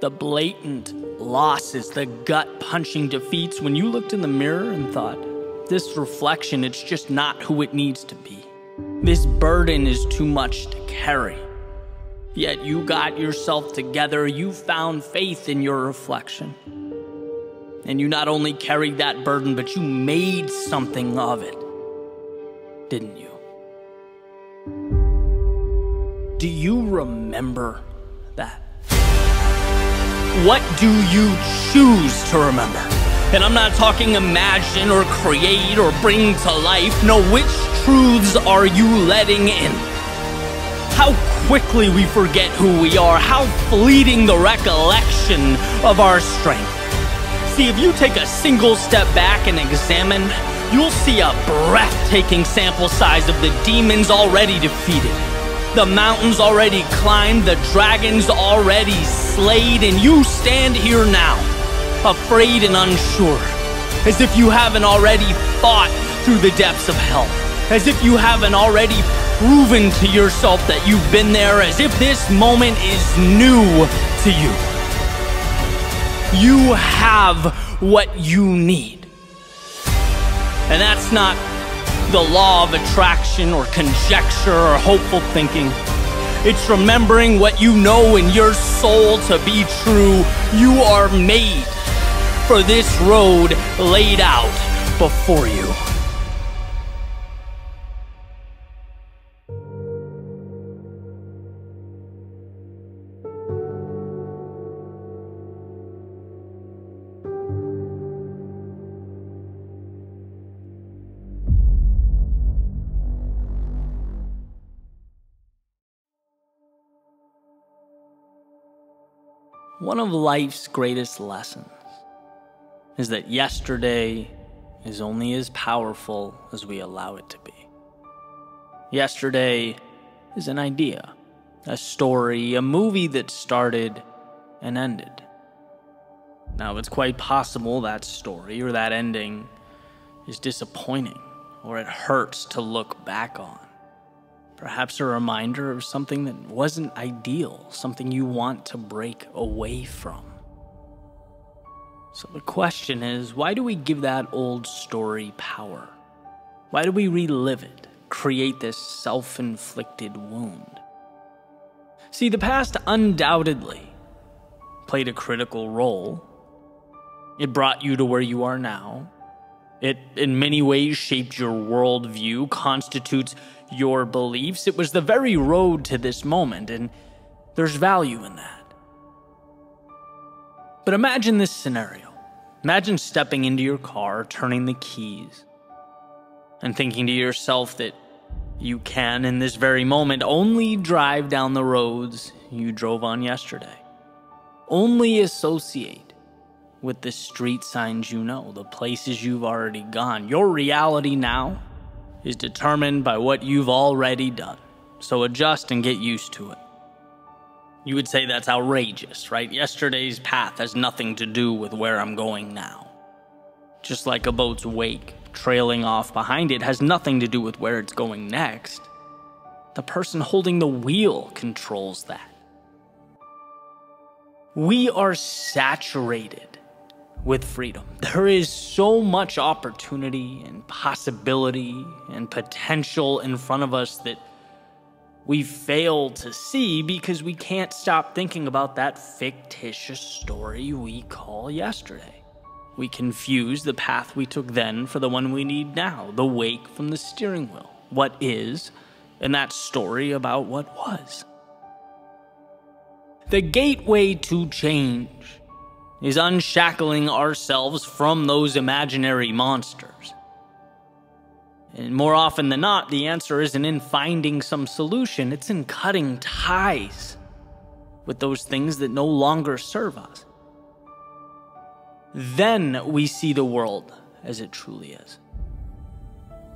the blatant losses, the gut-punching defeats when you looked in the mirror and thought, this reflection, it's just not who it needs to be. This burden is too much to carry. Yet you got yourself together, you found faith in your reflection. And you not only carried that burden, but you made something of it, didn't you? Do you remember that? What do you choose to remember? And I'm not talking imagine or create or bring to life. No, which truths are you letting in? How quickly we forget who we are. How fleeting the recollection of our strength. See, if you take a single step back and examine, you'll see a breathtaking sample size of the demons already defeated. The mountains already climbed, the dragons already slayed, and you stand here now, afraid and unsure, as if you haven't already fought through the depths of hell, as if you haven't already proven to yourself that you've been there, as if this moment is new to you. You have what you need. And that's not the law of attraction or conjecture or hopeful thinking. It's remembering what you know in your soul to be true. You are made for this road laid out before you. One of life's greatest lessons is that yesterday is only as powerful as we allow it to be. Yesterday is an idea, a story, a movie that started and ended. Now, it's quite possible that story or that ending is disappointing, or it hurts to look back on. Perhaps a reminder of something that wasn't ideal, something you want to break away from. So the question is, why do we give that old story power? Why do we relive it, create this self-inflicted wound? See, the past undoubtedly played a critical role. It brought you to where you are now. It, in many ways, shaped your worldview, constitutes your beliefs. It was the very road to this moment, and there's value in that. But imagine this scenario. Imagine stepping into your car, turning the keys, and thinking to yourself that you can, in this very moment, only drive down the roads you drove on yesterday. Only associate with the street signs you know, the places you've already gone. Your reality now is determined by what you've already done. So adjust and get used to it. You would say that's outrageous, right? Yesterday's path has nothing to do with where I'm going now. Just like a boat's wake trailing off behind it has nothing to do with where it's going next. The person holding the wheel controls that. We are saturated with freedom. There is so much opportunity and possibility and potential in front of us that we fail to see because we can't stop thinking about that fictitious story we call yesterday. We confuse the path we took then for the one we need now, the wake from the steering wheel, what is, and that story about what was. The gateway to change is unshackling ourselves from those imaginary monsters And more often than not, the answer isn't in finding some solution, it's in cutting ties with those things that no longer serve us. Then we see the world as it truly is.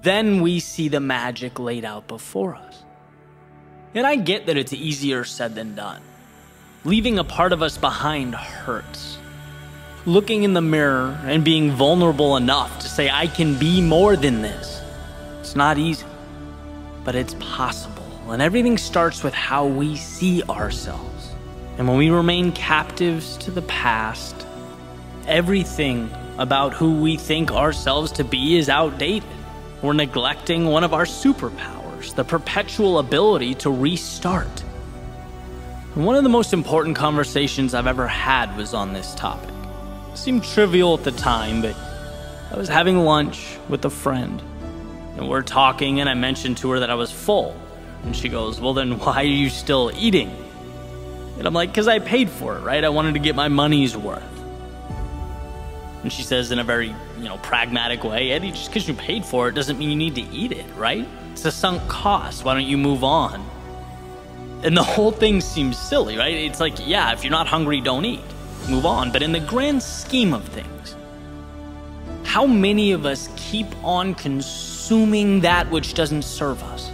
Then we see the magic laid out before us. And I get that it's easier said than done. Leaving a part of us behind hurts. Looking in the mirror and being vulnerable enough to say, I can be more than this. It's not easy, but it's possible. And everything starts with how we see ourselves. And when we remain captives to the past, everything about who we think ourselves to be is outdated. We're neglecting one of our superpowers, the perpetual ability to restart. And one of the most important conversations I've ever had was on this topic. It seemed trivial at the time, but I was having lunch with a friend, and we're talking, and I mentioned to her that I was full, and she goes, well then why are you still eating? And I'm like, because I paid for it, right? I wanted to get my money's worth. And she says in a very, you know, pragmatic way, Eddie, just because you paid for it doesn't mean you need to eat it, right? It's a sunk cost, why don't you move on? And the whole thing seems silly, right? It's like, yeah, if you're not hungry, don't eat. Move on. But in the grand scheme of things, how many of us keep on consuming that which doesn't serve us?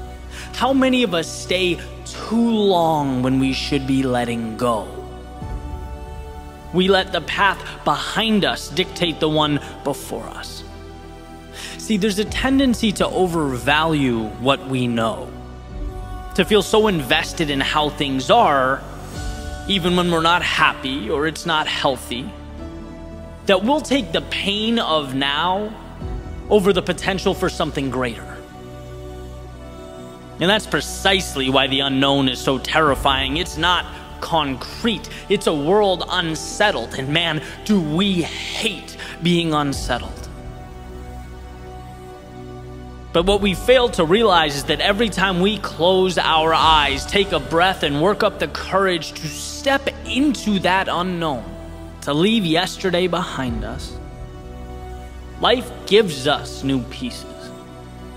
How many of us stay too long when we should be letting go? We let the path behind us dictate the one before us. See, there's a tendency to overvalue what we know, to feel so invested in how things are, even when we're not happy or it's not healthy, that we'll take the pain of now over the potential for something greater. And that's precisely why the unknown is so terrifying. It's not concrete. It's a world unsettled. And man, do we hate being unsettled. But what we fail to realize is that every time we close our eyes, take a breath, and work up the courage to step into that unknown, to leave yesterday behind us, life gives us new pieces.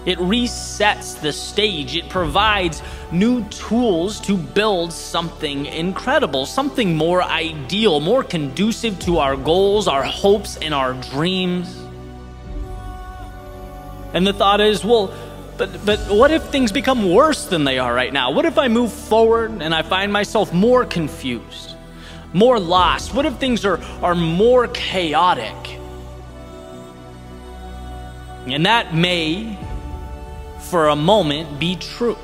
It resets the stage. It provides new tools to build something incredible, something more ideal, more conducive to our goals, our hopes, and our dreams. And the thought is, well, but, but what if things become worse than they are right now? What if I move forward and I find myself more confused, more lost? What if things are, are more chaotic? And that may, for a moment, be true.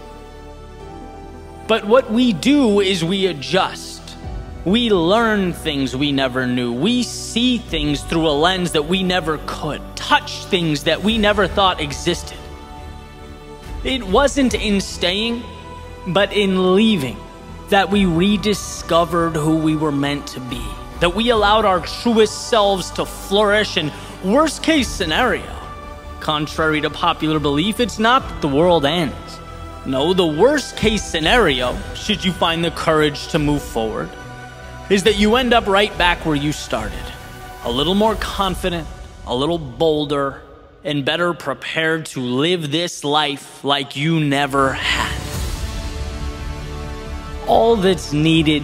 But what we do is we adjust. We learn things we never knew. We see things through a lens that we never could, touch things that we never thought existed. It wasn't in staying, but in leaving, that we rediscovered who we were meant to be, that we allowed our truest selves to flourish. And worst case scenario, contrary to popular belief, it's not that the world ends. No, the worst case scenario, should you find the courage to move forward, is that you end up right back where you started, a little more confident, a little bolder, and better prepared to live this life like you never had. All that's needed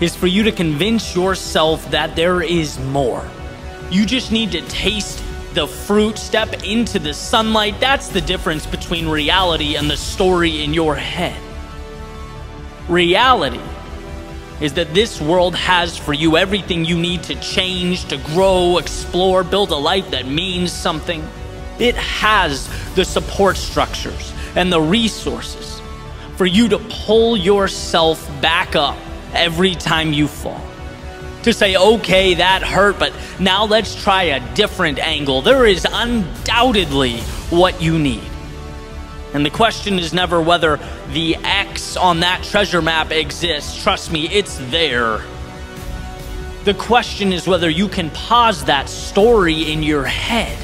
is for you to convince yourself that there is more. You just need to taste the fruit, step into the sunlight. That's the difference between reality and the story in your head. Reality is that this world has for you everything you need to change, to grow, explore, build a life that means something. It has the support structures and the resources for you to pull yourself back up every time you fall. To say, okay, that hurt, but now let's try a different angle. There is undoubtedly what you need. And the question is never whether the X on that treasure map exists. Trust me, it's there. The question is whether you can pause that story in your head.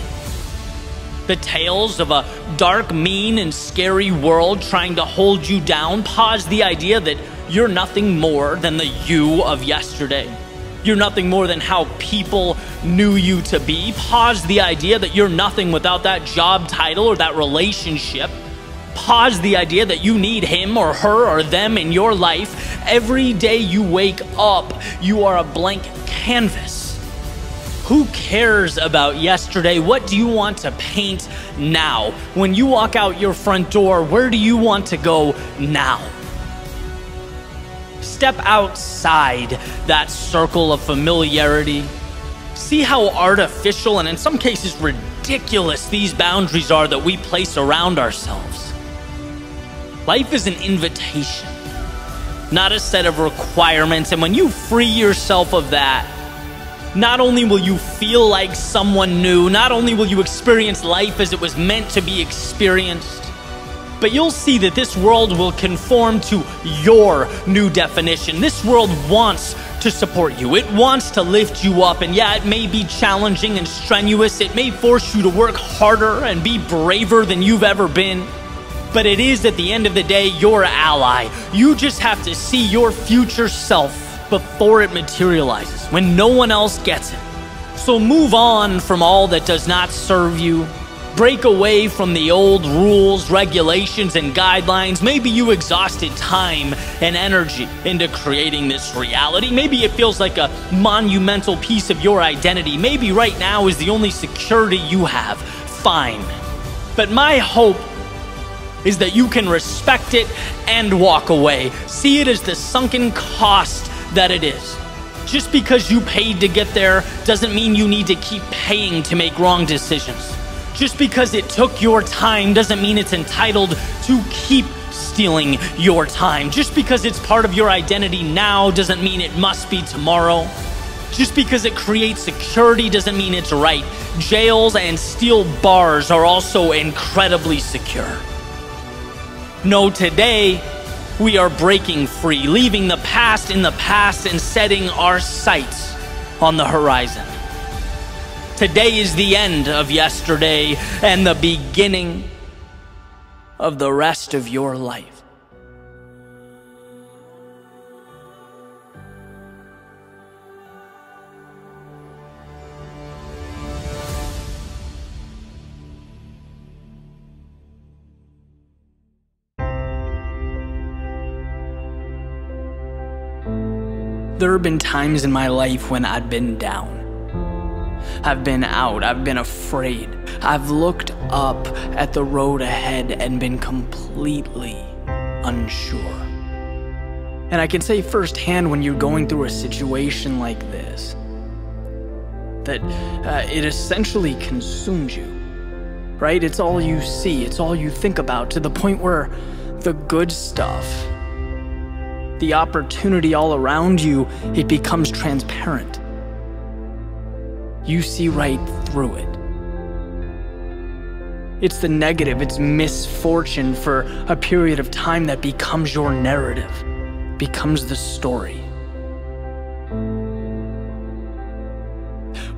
The tales of a dark, mean, and scary world trying to hold you down. Pause the idea that you're nothing more than the you of yesterday. you're nothing more than how people knew you to be. Pause the idea that you're nothing without that job title or that relationship. Pause the idea that you need him or her or them in your life. Every day you wake up, you are a blank canvas. Who cares about yesterday? What do you want to paint now? When you walk out your front door, where do you want to go now? Step outside that circle of familiarity. See how artificial and in some cases ridiculous these boundaries are that we place around ourselves. Life is an invitation, not a set of requirements. And when you free yourself of that, not only will you feel like someone new, not only will you experience life as it was meant to be experienced, but you'll see that this world will conform to your new definition. This world wants to support you. It wants to lift you up. And yeah, it may be challenging and strenuous. It may force you to work harder and be braver than you've ever been. But it is, at the end of the day, your ally. You just have to see your future self before it materializes, when no one else gets it. So move on from all that does not serve you. Break away from the old rules, regulations, and guidelines. Maybe you exhausted time and energy into creating this reality. Maybe it feels like a monumental piece of your identity. Maybe right now is the only security you have. Fine. But my hope is that you can respect it and walk away. See it as the sunken cost that it is. Just because you paid to get there doesn't mean you need to keep paying to make wrong decisions. Just because it took your time doesn't mean it's entitled to keep stealing your time. Just because it's part of your identity now doesn't mean it must be tomorrow. Just because it creates security doesn't mean it's right. Jails and steel bars are also incredibly secure. No, today we are breaking free, leaving the past in the past and setting our sights on the horizon. Today is the end of yesterday and the beginning of the rest of your life. There have been times in my life when I've been down. I've been out, I've been afraid. I've looked up at the road ahead and been completely unsure. And I can say firsthand, when you're going through a situation like this, that uh, it essentially consumes you, right? It's all you see, it's all you think about, to the point where the good stuff, the opportunity all around you, it becomes transparent. You see right through it. It's the negative, it's misfortune for a period of time that becomes your narrative, becomes the story.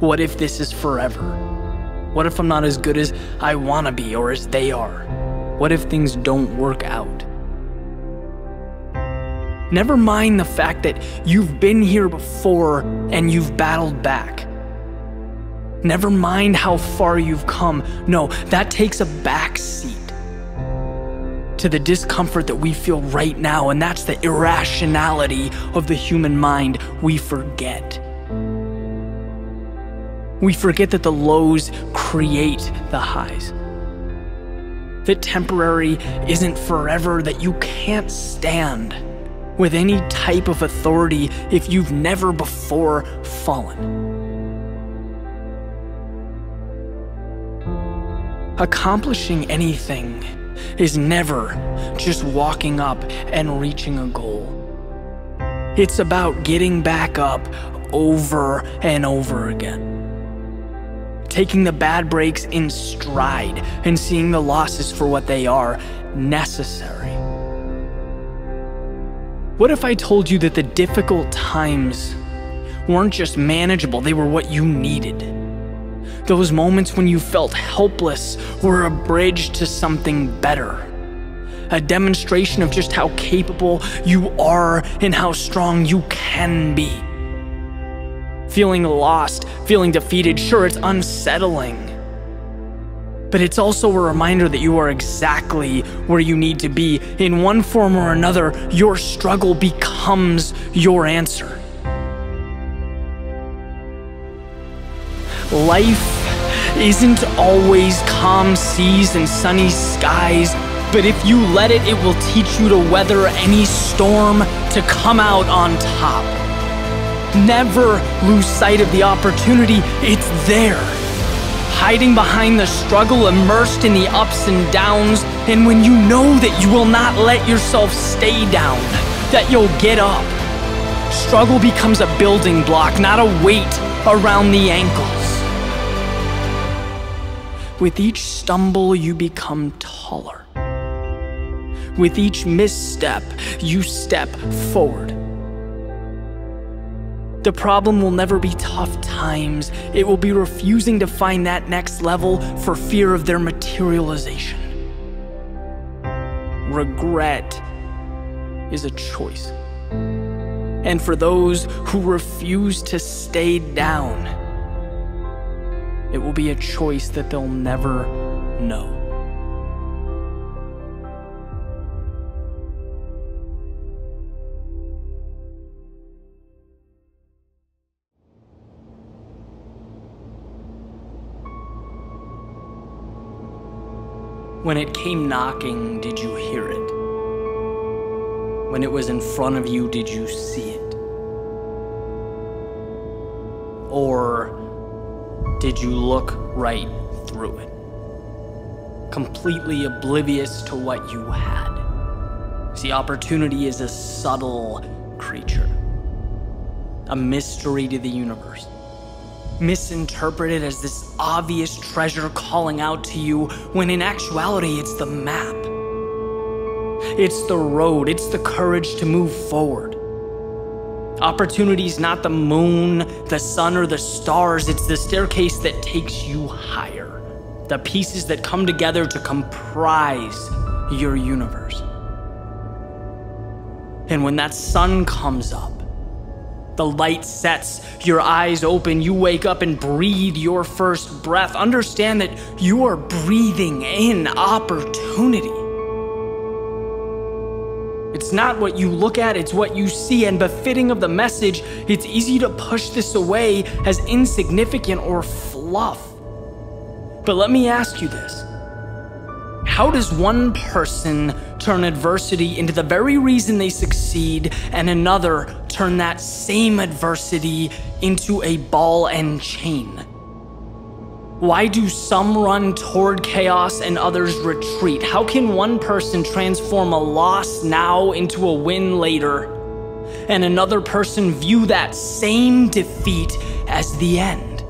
What if this is forever? What if I'm not as good as I want to be or as they are? What if things don't work out? Never mind the fact that you've been here before and you've battled back. Never mind how far you've come. No, that takes a back seat to the discomfort that we feel right now, and that's the irrationality of the human mind. We forget. We forget that the lows create the highs. That temporary isn't forever, that you can't stand with any type of authority if you've never before fallen. Accomplishing anything is never just walking up and reaching a goal. It's about getting back up over and over again. Taking the bad breaks in stride and seeing the losses for what they are, necessary. What if I told you that the difficult times weren't just manageable, they were what you needed? Those moments when you felt helpless were a bridge to something better. A demonstration of just how capable you are and how strong you can be. feeling lost, feeling defeated. Sure, it's unsettling. But it's also a reminder that you are exactly where you need to be. In one form or another, your struggle becomes your answer. Life isn't always calm seas and sunny skies, but if you let it, it will teach you to weather any storm to come out on top. Never lose sight of the opportunity. It's there, hiding behind the struggle, immersed in the ups and downs. And when you know that you will not let yourself stay down, that you'll get up, struggle becomes a building block, not a weight around the ankles. With each stumble, you become taller. With each misstep, you step forward. The problem will never be tough times. It will be refusing to find that next level for fear of their materialization. Regret is a choice. And for those who refuse to stay down, it will be a choice that they'll never know. When it came knocking, did you hear it? When it was in front of you, did you see it? Or did you look right through it, completely oblivious to what you had? See, opportunity is a subtle creature, a mystery to the universe. Misinterpreted as this obvious treasure calling out to you, when in actuality it's the map. It's the road, it's the courage to move forward. Opportunity's not the moon, the sun, or the stars. It's the staircase that takes you higher. The pieces that come together to comprise your universe. And when that sun comes up, the light sets, your eyes open, you wake up and breathe your first breath. Understand that you are breathing in opportunity. It's not what you look at, it's what you see. And befitting of the message, it's easy to push this away as insignificant or fluff. But let me ask you this. How does one person turn adversity into the very reason they succeed, and another turn that same adversity into a ball and chain? Why do some run toward chaos and others retreat? How can one person transform a loss now into a win later, and another person view that same defeat as the end?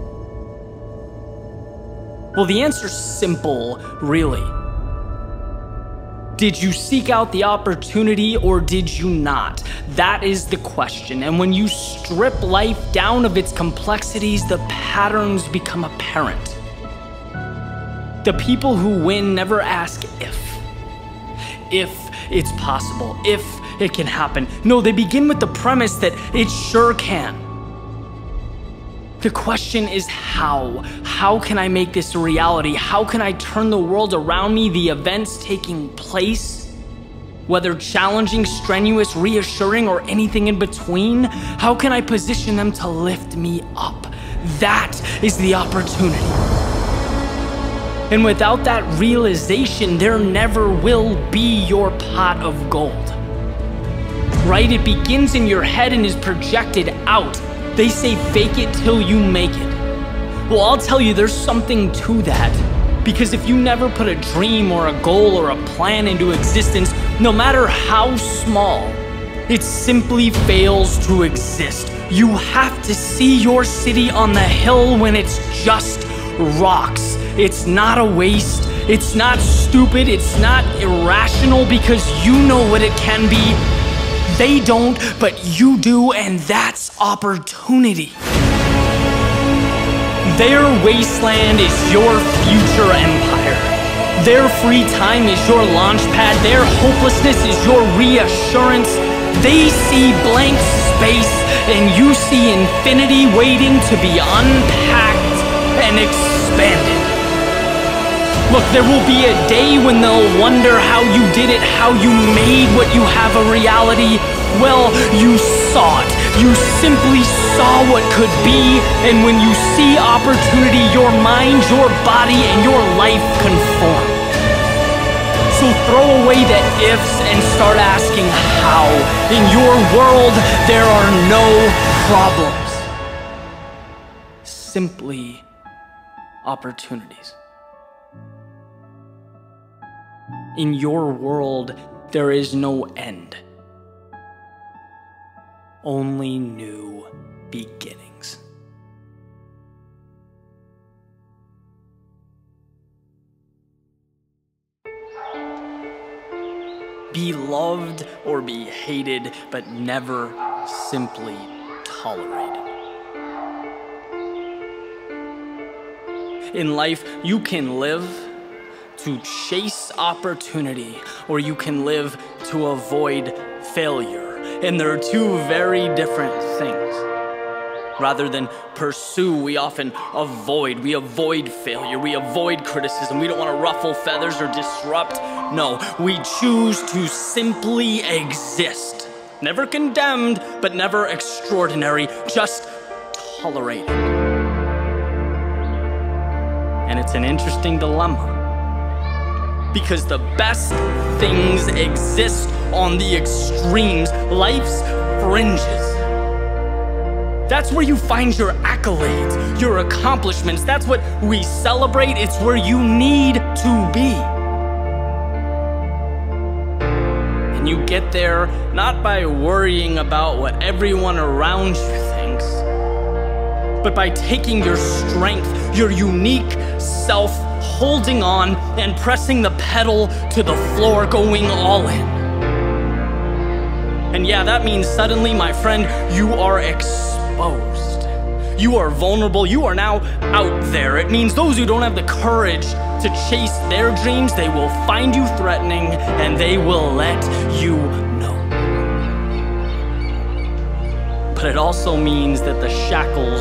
Well, the answer's simple, really. Did you seek out the opportunity or did you not? That is the question. And when you strip life down of its complexities, the patterns become apparent. The people who win never ask if. If it's possible, if it can happen. No, they begin with the premise that it sure can. The question is how? How can I make this a reality? How can I turn the world around me, the events taking place, whether challenging, strenuous, reassuring, or anything in between? How can I position them to lift me up? That is the opportunity. And without that realization, there never will be your pot of gold. Right? It begins in your head and is projected out. They say fake it till you make it. Well, I'll tell you, there's something to that. Because if you never put a dream or a goal or a plan into existence, no matter how small, it simply fails to exist. You have to see your city on the hill when it's just rocks. It's not a waste. It's not stupid. It's not irrational, because you know what it can be. They don't, but you do, and that's opportunity. Their wasteland is your future empire. Their free time is your launch pad. Their hopelessness is your reassurance. They see blank space and you see infinity waiting to be unpacked and expanded. Look, there will be a day when they'll wonder how you did it, how you made what you have a reality. Well, you saw it. You simply saw what could be, and when you see opportunity, your mind, your body, and your life conform. So throw away the ifs and start asking how. In your world, there are no problems. Simply opportunities. In your world, there is no end. Only new beginnings. Be loved or be hated, but never simply tolerated. In life, you can live to chase opportunity, or you can live to avoid failure. And they're two very different things. Rather than pursue, we often avoid. We avoid failure. We avoid criticism. We don't want to ruffle feathers or disrupt. No, we choose to simply exist. Never condemned, but never extraordinary. Just tolerated. And it's an interesting dilemma. Because the best things exist on the extremes, life's fringes. That's where you find your accolades, your accomplishments. That's what we celebrate. It's where you need to be. And you get there not by worrying about what everyone around you thinks, but by taking your strength, your unique self, holding on and pressing the pedal to the floor, going all in. And yeah, that means suddenly, my friend, you are exposed. You are vulnerable. You are now out there. It means those who don't have the courage to chase their dreams, they will find you threatening and they will let you know. But it also means that the shackles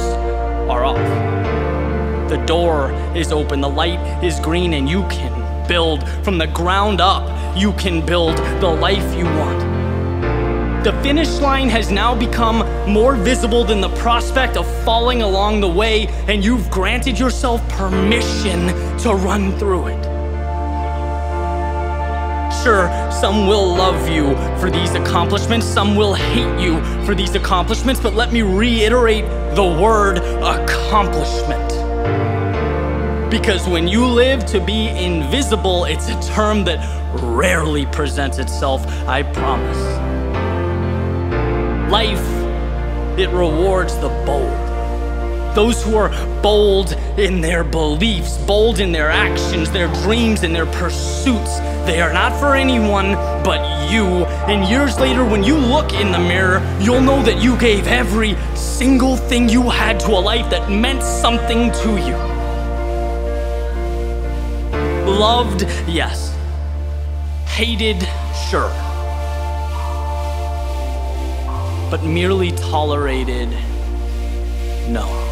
are off. The door is open, the light is green, and you can build from the ground up. You can build the life you want. The finish line has now become more visible than the prospect of falling along the way, and you've granted yourself permission to run through it. Sure, some will love you for these accomplishments, some will hate you for these accomplishments, but let me reiterate the word accomplishment. Because when you live to be invisible, it's a term that rarely presents itself, I promise. Life, it rewards the bold. Those who are bold in their beliefs, bold in their actions, their dreams, and their pursuits. They are not for anyone but you. And years later, when you look in the mirror, you'll know that you gave every single thing you had to a life that meant something to you. Loved, yes. Hated, sure. But merely tolerated, no.